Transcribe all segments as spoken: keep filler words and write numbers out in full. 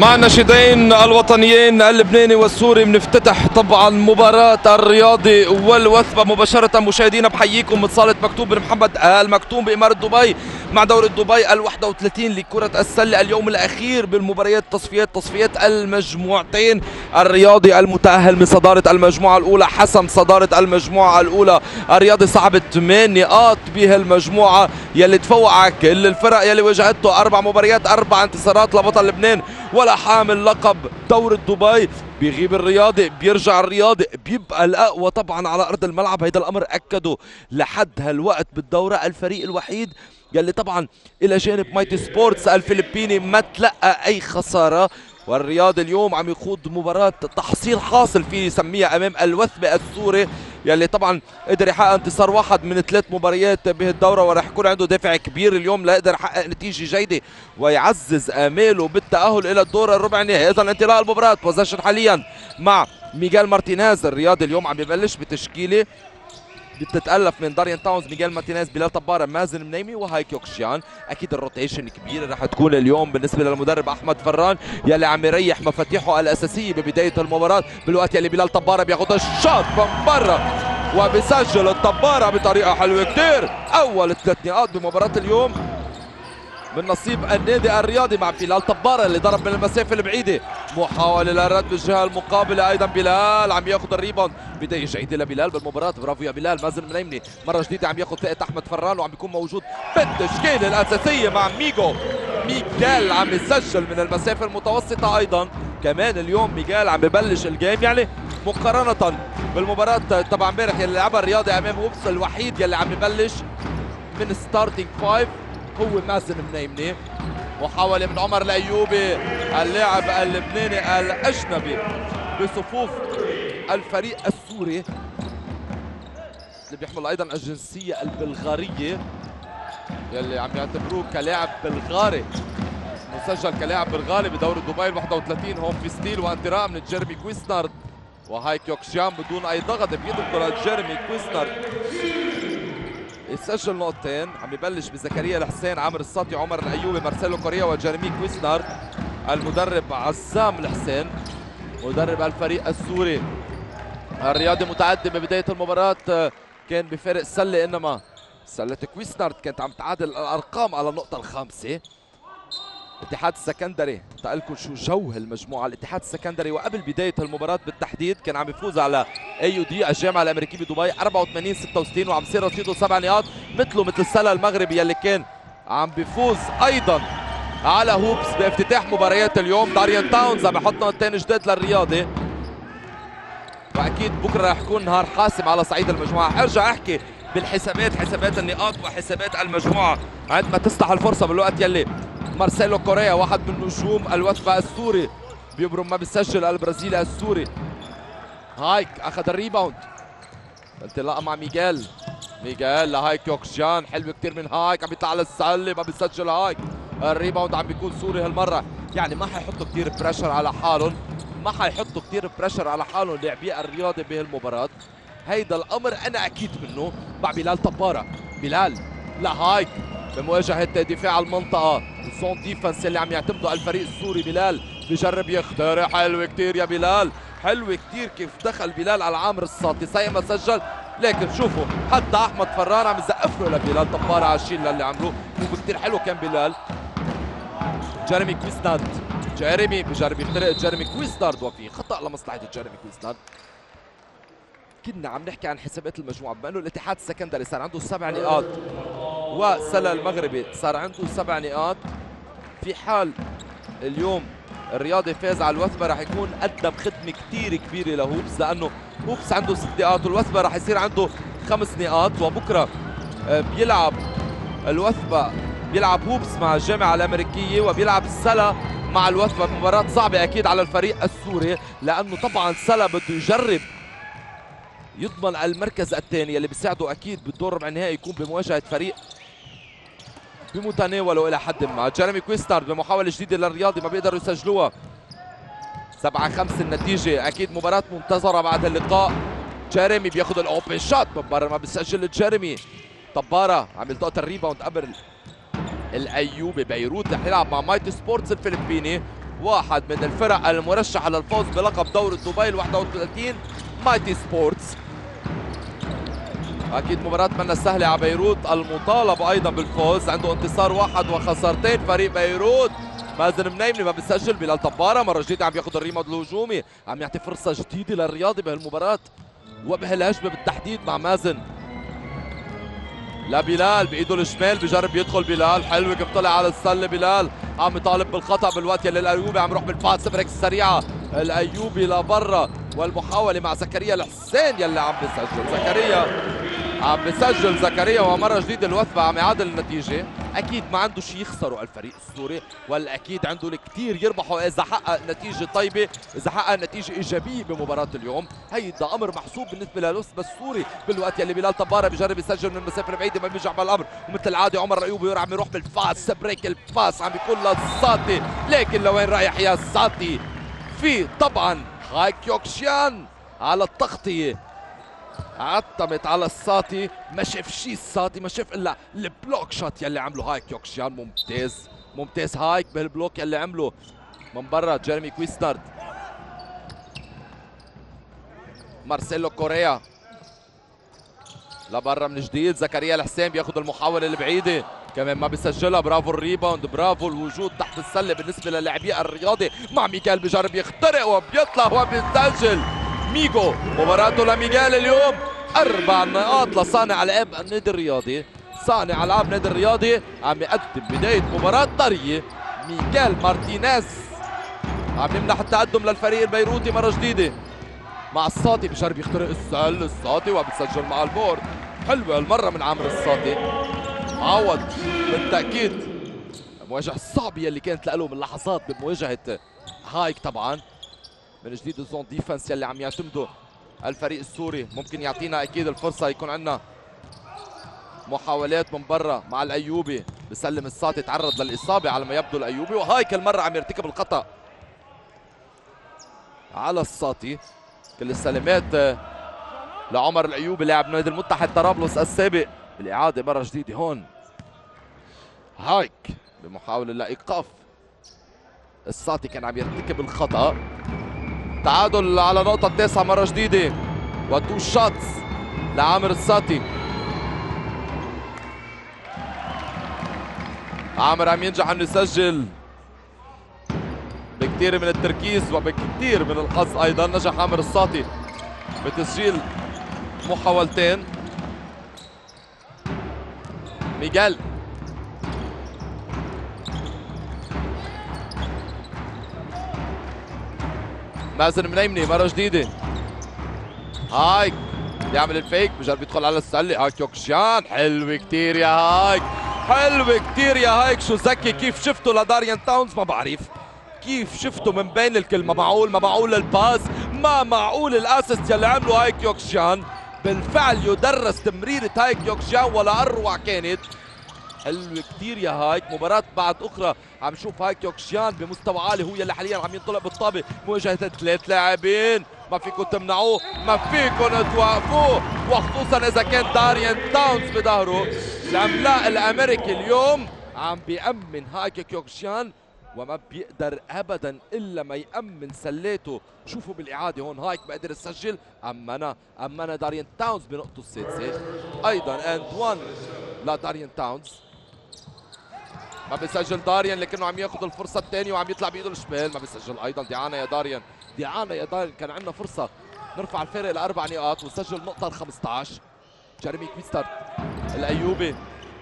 مع الناشدين الوطنيين اللبناني والسوري بنفتتح طبعا مباراة الرياضي والوثبة مباشرة. مشاهدينا بحييكم من صالة مكتوم بن محمد المكتوم بإمارة دبي مع دوري دبي الواحد وثلاثين لكرة السلة، اليوم الأخير بالمباريات التصفيات تصفيات المجموعتين. الرياضي المتأهل من صدارة المجموعة الأولى حسم صدارة المجموعة الأولى. الرياضي صعب ثمان نقاط بهالمجموعة يلي تفوقها كل الفرق يلي واجهته، أربع مباريات أربع انتصارات لبطل لبنان ولا حامل لقب دوري دبي. بيغيب الرياضي بيرجع الرياضي بيبقى الأقوى طبعا على أرض الملعب، هيدا الأمر أكده لحد هالوقت بالدورة الفريق الوحيد يلي طبعا إلى جانب مايتي سبورتس الفلبيني ما تلقى أي خسارة. والرياضي اليوم عم يخوض مباراة تحصيل حاصل فيه يسميها أمام الوثبة السوري يلي طبعا قدر يحقق انتصار واحد من ثلاث مباريات بهالدوره، وراح يكون عنده دافع كبير اليوم ليقدر يحقق نتيجه جيده ويعزز اماله بالتاهل الى الدور الربع النهائي. اذا انطلاق المباراه بوزيشن حاليا مع ميغيل مارتينيز. الرياضي اليوم عم يبلش بتشكيله بتتالف من دارين تاونز، ميغيل مارتينيز، بلال طبارة، مازن منيمي وهايك كيوكشيان. اكيد الروتيشن كبيره رح تكون اليوم بالنسبه للمدرب احمد فران يلي عم يريح مفاتيحه الاساسيه ببدايه المباراه، بالوقت يلي بلال طبارة بياخذ الشوط من برا وبيسجل الطبارة بطريقه حلوه كثير. اول ثلاث نقاط بمباراه اليوم من نصيب النادي الرياضي مع بلال طبارة اللي ضرب من المسافه البعيده، محاوله للرد بالجهه المقابله، ايضا بلال عم ياخذ الريباوند، بدايه جيده لبلال بالمباراه، برافو يا بلال. مازن منيمي مره جديده عم ياخذ ثقه احمد فران وعم بيكون موجود بالتشكيله الاساسيه مع ميغو ميغال عم يسجل من المسافه المتوسطه. ايضا كمان اليوم ميغال عم ببلش الجيم، يعني مقارنه بالمباراه تبع امبارح يلي لعبها الرياضي امام وبس، الوحيد يلي عم يبلش من ستارتنج فايف هو مازن منيمي. محاولة من عمر الأيوبي اللاعب اللبناني الأجنبي بصفوف الفريق السوري اللي بيحمل أيضا الجنسية البلغارية يلي عم يعتبروه كلاعب بلغاري، مسجل كلاعب بلغاري بدوري دبي الواحد وثلاثين. هون في ستيل وانطراء من جيرمي كويسنارد وهايك كيوكشيان بدون أي ضغط بيد الكرة جيرمي كويسنارد يسجل نقطتين. عم يبلش بزكريا الحسين، عامر الساطي، عمر الايوبي، مارسيلو كوريا وجيرمي كويسنارد. المدرب عزام الحسين مدرب الفريق السوري. الرياضي متقدم ببدايه المباراه كان بفارق سله، انما سله كويسنارد كانت عم تعادل الارقام على النقطه الخامسه. الاتحاد السكندري تقلكم شو جو هالمجموعه، الاتحاد السكندري وقبل بدايه المباراه بالتحديد كان عم يفوز على اي يو دي الجامعه الامريكيه بدبي أربعة وثمانين ستة وستين وعم يصير رصيده سبع نقاط مثله مثل السله المغربي يلي كان عم بيفوز ايضا على هوبس بافتتاح مباريات اليوم. داريان تاونز عم يحط نقطتين جداد للرياضي، واكيد بكره رح يكون نهار حاسم على صعيد المجموعه. ارجع احكي بالحسابات، حسابات النقاط وحسابات المجموعه عندما تسلح الفرصه، بالوقت يلي مارسيلو كوريا واحد من نجوم الوثبة السوري بيبرم ما بيسجل البرازيلي السوري. هايك اخذ الريباوند، انطلاقه مع ميغال، ميغال لهايك كيوكشيان، حلو كثير من هايك عم يطلع على السله ما بيسجل هايك، الريباوند عم بيكون سوري هالمره. يعني ما حيحطوا كثير بريشر على حالهم، ما حيحطوا كثير بريشر على حالهم لاعبي الرياضي بهالمباراه، هيدا الامر انا اكيد منه. مع بلال طبارة، بلال لهايك بمواجهه دفاع المنطقه، الزون ديفنس اللي عم يعتمده الفريق السوري. بلال بجرب يختار، حلو كثير يا بلال، حلو كثير كيف دخل بلال على عامر الساطي زي ما سجل، لكن شوفوا حتى احمد فران عم يزقف له لبلال طبارة على الشيل اللي عملوه، وكثير حلو كان بلال. جيرمي كويسنارد، جيرمي بجرب يخترق جيرمي كويسنارد وفي خطا لمصلحه جيرمي كويسنارد. كنا عم نحكي عن حسابات المجموعه، بما انه الاتحاد السكندري صار عنده سبع نقاط وسلا المغربي صار عنده سبع نقاط، في حال اليوم الرياضي فاز على الوثبه راح يكون قدم خدمه كثير كبيره لهوبس، لانه هوبس عنده ست نقاط والوثبه راح يصير عنده خمس نقاط. وبكره بيلعب الوثبه، بيلعب هوبس مع الجامعه الامريكيه وبيلعب السلا مع الوثبه، مباراه صعبه اكيد على الفريق السوري، لانه طبعا سلا بده يجرب يضمن المركز الثاني اللي بيساعده اكيد بالدور ربع النهائي يكون بمواجهه فريق بمتناوله الى حد ما. جيرمي كويسنارد بمحاوله جديده للرياضي ما بيقدروا يسجلوها. سبعة خمسة النتيجه، اكيد مباراه منتظره بعد اللقاء. جيرمي بياخذ الاوبن شوت من برا ما بيسجل جيرمي. طبارة عم يلتقط الريباوند قبل الايوبي. بيروت رح يلعب مع مايتي سبورتس الفلبيني واحد من الفرق المرشحه للفوز بلقب دوري دبي ال واحد وثلاثين مايتي سبورتس. اكيد مباراه منا سهله على بيروت، المطالبه ايضا بالفوز، عنده انتصار واحد وخسارتين فريق بيروت. مازن منيمي ما بيسجل، بلال طباره مره جديده عم ياخذ الريمود الهجومي، عم يعطي فرصه جديده للرياضي بهالمباراه وبهالهجمه بالتحديد مع مازن. لا بلال بايده الشمال بجرب يدخل بلال، حلو كيف طلع على السله بلال، عم يطالب بالخطا بالوقت يلي الايوبي عم يروح بالباس بريكس السريعه، الايوبي لبرا والمحاوله مع زكريا الحسين يلي عم بيسجل، زكريا عم بيسجل زكريا ومره جديده الوثبه عم يعادل النتيجه. اكيد ما عنده شيء يخسره الفريق السوري، والاكيد عنده الكثير يربحوا اذا حقق نتيجه طيبه، اذا حقق نتيجه ايجابيه بمباراه اليوم. هيدا امر محسوب بالنسبه للوثبه السوري، بالوقت يلي بلال طباره بجرب يسجل من مسافه بعيده ما بيجي على الامر، ومثل العاده عمر الايوبي عم يروح بالفاس بريك الفاس عم يكون للساتي، لكن لوين رايح يا الساتي؟ في طبعا هايك كيوكشيان على التغطيه، عتمت على الساتي، ما شاف شيء الساتي، ما شاف الا البلوك شوت يلي عمله هايك كيوكشيان. ممتاز ممتاز هايك بالبلوك يلي عمله من برا جيرمي كويسنارد. مارسيلو كوريا لبرا من جديد، زكريا الحسين بياخذ المحاوله البعيده كمان ما بيسجلها. برافو الريباوند، برافو الوجود تحت السله بالنسبه للاعبي الرياضي مع ميغال، بجرب يخترق وبيطلع وبيسجل ميغو. مباراته لميغال اليوم اربع نقاط لصانع العاب النادي الرياضي، صانع العاب النادي الرياضي عم يقدم بدايه مباراه طريه. ميغال مارتينيز عم يمنح التقدم للفريق البيروتي مره جديده مع الساطي، بجرب يخترق السل الساطي وبتسجل مع البورد. حلوه المره من عمرو الساطي، عوض بالتاكيد المواجهه الصعبه اللي كانت له من لحظات بمواجهه هايك. طبعا من جديد الزون ديفنس يلي عم يعتمده الفريق السوري ممكن يعطينا اكيد الفرصه، يكون عندنا محاولات من برا مع الايوبي. بسلم الساطي، تعرض للاصابه على ما يبدو الايوبي، وهايك المره عم يرتكب الخطا على الساطي. كل السلامات لعمر الايوبي لاعب نادي المتحد طرابلس السابق. بالاعاده مره جديده هون هايك بمحاوله لايقاف الساطي، كان عم يرتكب الخطا. تعادل على نقطة التاسعة مرة جديدة، وتو شوتس لعامر الساتي. عامر عم ينجح انه يسجل بكثير من التركيز وبكثير من الحظ ايضا. نجح عامر الساتي بتسجيل محاولتين. ميغال مازن منيمني مره جديده، هايك بيعمل الفيك بجرب يدخل على السله. هايك كيوكشيان حلو كتير يا هايك، حلو كتير يا هايك، شو ذكي كيف شفته لداريان تاونز ما بعرف، كيف شفته من بين الكل. ما معقول ما معقول الباس، ما معقول الاسيست يلي عمله هايك كيوكشيان. بالفعل يدرس تمريره هايك كيوكشيان ولا اروع كانت، حلو كتير يا هايك. مباراة بعد أخرى عم نشوف هايك كيوكشيان بمستوى عالي، هو يلي حاليا عم ينطلق بالطابة مواجهة ثلاث لاعبين، ما فيكم تمنعوه، ما فيكم توقفوه، وخصوصا إذا كان داريان تاونز بظهره. العملاق الأمريكي اليوم عم بيأمن هايك كيوكشيان وما بيقدر أبدا إلا ما يأمن سلاته. شوفوا بالإعادة هون هايك بقدر يسجل، أمنا أمنا داريان تاونز بنقطة السادسة أيضا. أند وان لداريان تاونز، ما بيسجل داريان لكنه عم ياخذ الفرصه الثانيه وعم يطلع بايده الشمال، ما بيسجل ايضا. دعانا يا داريان، دعانا يا داريان، كان عندنا فرصه نرفع الفارق لاربع نقاط ونسجل النقطه ال خمسطعش. جيرمي كويستر الايوبي،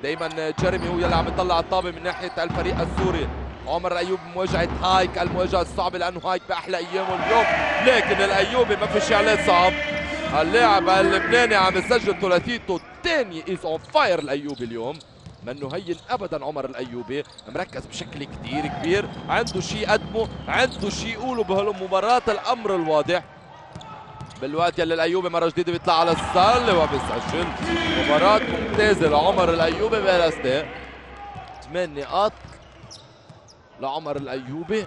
دائما جيرمي هو يلي عم يطلع الطابه من ناحيه الفريق السوري. عمر الايوبي بمواجهه هايك، المواجهه الصعبه لانه هايك باحلى ايامه اليوم، لكن الايوبي ما في شيء عليه صعب. اللاعب اللبناني عم يسجل ثلاثيته الثانيه، از اون فاير الايوبي اليوم، منه هين ابدا. عمر الايوبي مركز بشكل كثير كبير، عنده شيء يقدمه، عنده شيء يقوله بهالمباراه، الامر الواضح. بالوقت يلي الايوبي مره جديده بيطلع على السله وبيسجل. مباراه ممتازه لعمر الايوبي بلا استثناء، ثمان نقاط لعمر الايوبي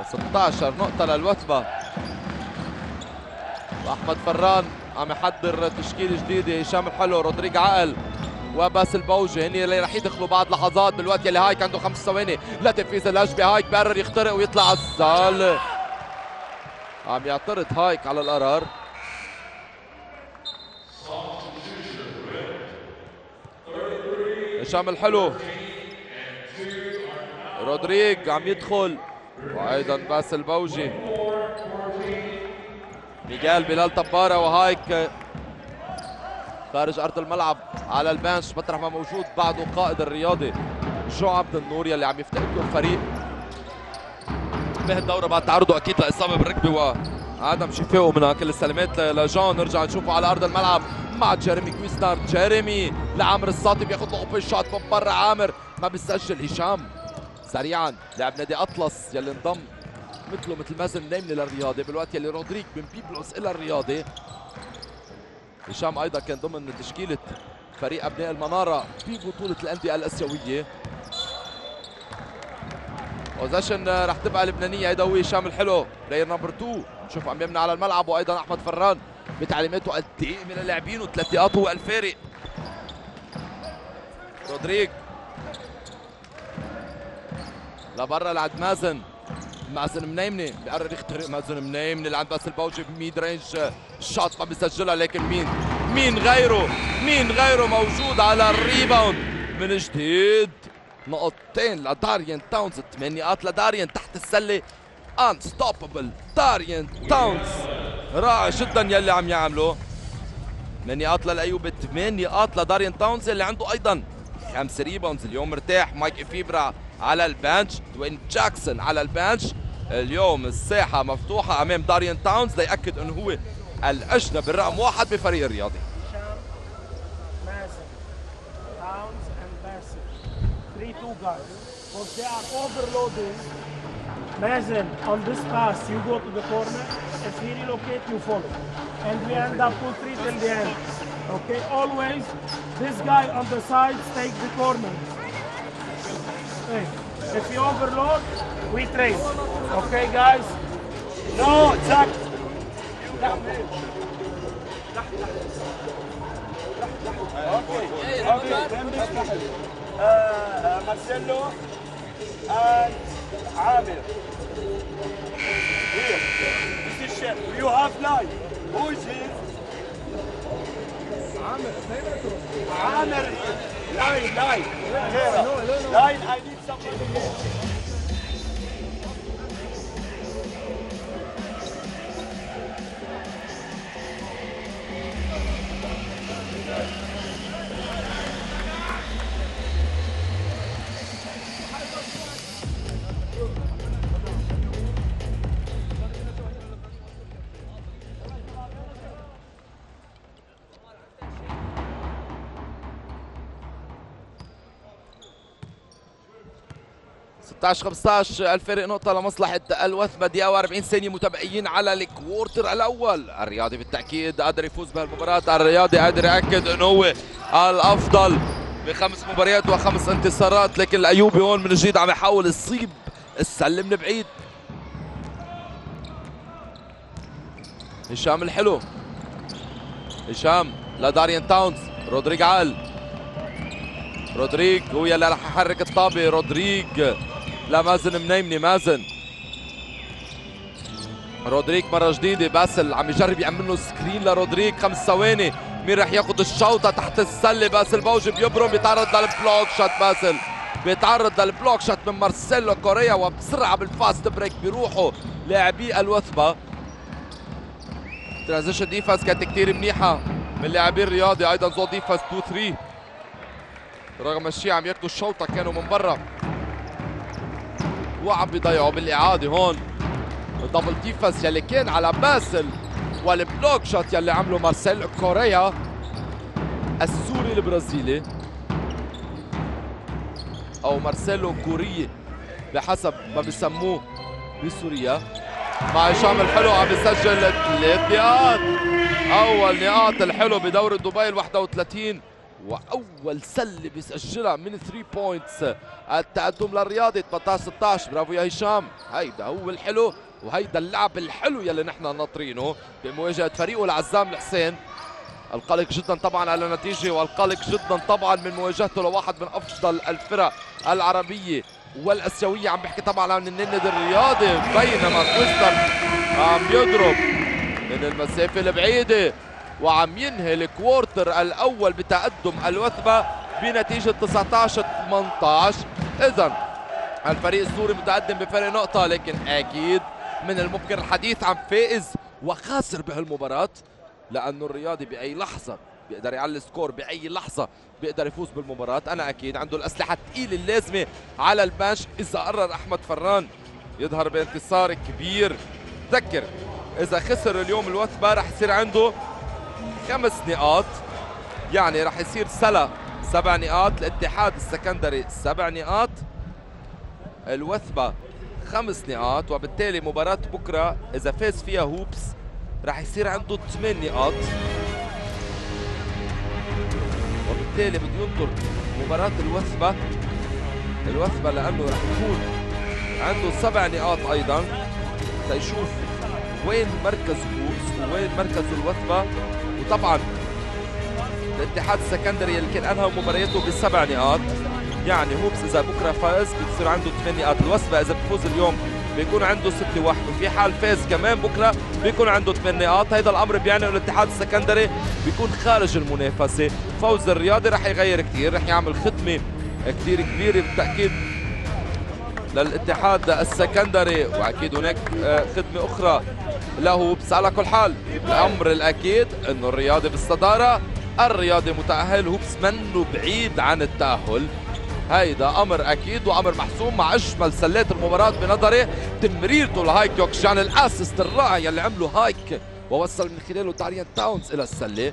وستطعش نقطه للوثبه. احمد فران عم يحضر تشكيل جديد، هشام الحلو، رودريج عقل، وباسل البوجي هن اللي رح يدخلوا بعد لحظات بالوقت يلي هايك عنده خمس ثواني لتنفيذ الهجمه. هايك بقرر يخترق ويطلع على الزال. عم يعترض هايك على القرار. هشام الحلو رودريج عم يدخل وايضا باسل البوجي. ميغال بلال طبارة وهايك خارج ارض الملعب على البنش مطرح ما موجود بعده قائد الرياضي جو عبد النور يلي عم يفتقد له الفريق بهالدوره بعد تعرضه اكيد لاصابه بالركبه وعدم شفائه منها. كل السلامات لجون. نرجع نشوفه على ارض الملعب مع جيريمي كويسنارد. جيريمي لعامر الساطي بياخذ له اوبن شوت من برا. عامر ما بيسجل. هشام سريعا لاعب نادي اطلس يلي انضم مثله مثل مازن منايمة للرياضي بالوقت يلي رودريج من بيبلوس الى الرياضي. هشام ايضا كان ضمن تشكيله فريق ابناء المناره في بطوله الانديه الاسيويه. بوزيشن رح تبقى لبنانيه. يدوي هشام الحلو بلاير نمبر اثنين نشوف عم يمنع على الملعب وايضا احمد فران بتعليماته قد ايه من اللاعبين وثلاث دقائق هو الفارق. رودريج لبرا لعند مازن. مازن منايمني بقرر يخترق. مازن منايمني لعند باسل البوجي بميد رينج الشوت ما بيسجلها لكن مين مين غيره مين غيره موجود على الريباوند من جديد. نقطتين لداريان تاونز. ثمان نقاط لداريان تحت السله. انستوببل داريان تاونز. رائع جدا يلي عم يعمله. ثمان نقاط للايوبي. ثمان نقاط لداريان تاونز اللي عنده ايضا خمس ريباوندز اليوم مرتاح. مايك افيبرا على البنش. دوين جاكسون على البنش. اليوم الساحه مفتوحه امام داريان تاونز ليأكد انه هو الاجنبي الرقم واحد بفريق الرياضي. Two guys, because they are overloading. Mazen on this pass, you go to the corner. If he relocates, you follow, and we end up two three till the end. Okay, always this guy on the side takes the corner. Okay. If you overload, we trace. Okay, guys. No, Jack. Okay. Okay. Uh, Marcelo and Amer. Here, this is Chef. You have nine. Who is he? Amer. Amer. Nine, nine. Here. Nine, I need somebody here. ستة عشر خمسة عشر الفارق نقطة لمصلحة الوثبة. دقيقة و40 ثانية متبقيين على الكوارتر الأول. الرياضي بالتأكيد قادر يفوز بهالمباراة. الرياضي قادر يأكد إنه هو الأفضل بخمس مباريات وخمس انتصارات. لكن الأيوبي هون من جديد عم يحاول يصيب السلة من بعيد. هشام الحلو. هشام لداريان تاونز. رودريج عال. رودريج هو يلي رح يحرك الطابة. رودريج لا مازن منايمني. مازن رودريج مرة جديدة. باسل عم يجرب يعمل له سكرين لرودريج. خمس ثواني. مين رح ياخذ الشوطة تحت السلة؟ باسل البوجي بيبرم بيتعرض للبلوك شوت. باسل بيتعرض للبلوك شوت من مارسيلو كوريا وبسرعة بالفاست بريك بيروحوا لاعبي الوثبة. ترانزيشن ديفنس كانت كثير منيحة من لاعبي الرياضي. أيضا زون ديفنس اثنين ثلاثة رغم الشيء عم ياخذوا الشوطة كانوا من برا وعم بيضيعوا بالاعاده. هون الدبل ديفنس يلي كان على باسل والبلوك شوت يلي عمله مارسيلو كوريا السوري البرازيلي او مارسيلو كوريا بحسب ما بسموه بسوريا. مع هشام الحلو عم بيسجل ثلاث نقاط. اول نقاط الحلو بدوري دبي ال واحد وثلاثين واول سله بيسجلها من ثلاثة بوينتس. التقدم للرياضي ثمانية عشر ستة عشر. برافو يا هشام. هيدا هو الحلو وهيدا اللعب الحلو يلي نحن ناطرينه بمواجهه فريقه العزام الحسين. القلق جدا طبعا على النتيجه، والقلق جدا طبعا من مواجهته لواحد من افضل الفرق العربيه والاسيويه، عم بحكي طبعا عن النادي الرياضي. بينما كويسنارد عم يضرب من المسافه البعيده، وعم ينهي الكوارتر الاول بتقدم الوثبه بنتيجه تسعطعش ثمانطعش. اذا الفريق السوري متقدم بفرق نقطه، لكن اكيد من الممكن الحديث عن فائز وخاسر بهالمباراه، لانه الرياضي باي لحظه بيقدر يعلي سكور، باي لحظه بيقدر يفوز بالمباراه. انا اكيد عنده الاسلحه الثقيله اللازمه على البنش اذا قرر احمد فران يظهر بانتصار كبير. تذكر اذا خسر اليوم الوثبه رح يصير عنده خمس نقاط، يعني رح يصير سلا سبع نقاط، الاتحاد السكندري سبع نقاط، الوثبه خمس نقاط، وبالتالي مباراة بكرة إذا فاز فيها هوبس رح يصير عنده ثمان نقاط، وبالتالي بده ينطر مباراة الوثبة الوثبة لأنه رح يكون عنده سبع نقاط أيضاً، تيشوف وين مركز هوبس ووين مركز الوثبة. وطبعاً الاتحاد السكندري اللي كان أنهى مبارياته بسبع نقاط، يعني هوبس إذا بكرة فاز بتصير عنده ثمان نقاط، الوثبة إذا بفوز اليوم بيكون عنده ست واحد، وفي حال فاز كمان بكرة بيكون عنده ثمان نقاط. هيدا الأمر بيعني إنه الاتحاد السكندري بيكون خارج المنافسة. فوز الرياضي رح يغير كثير، رح يعمل خدمة كثير كبيرة بالتأكيد للاتحاد السكندري، وأكيد هناك خدمة أخرى لهوبس. على كل حال الأمر الأكيد إنه الرياضي بالصدارة، الرياضي متأهل، هوبس منه بعيد عن التأهل، هيدا امر اكيد وامر محسوم. مع اجمل سلات المباراه بنظري تمريرته لهايك كيوكشيان، الاسيست الرائع اللي عمله هايك ووصل من خلاله داريان تاونز الى السله،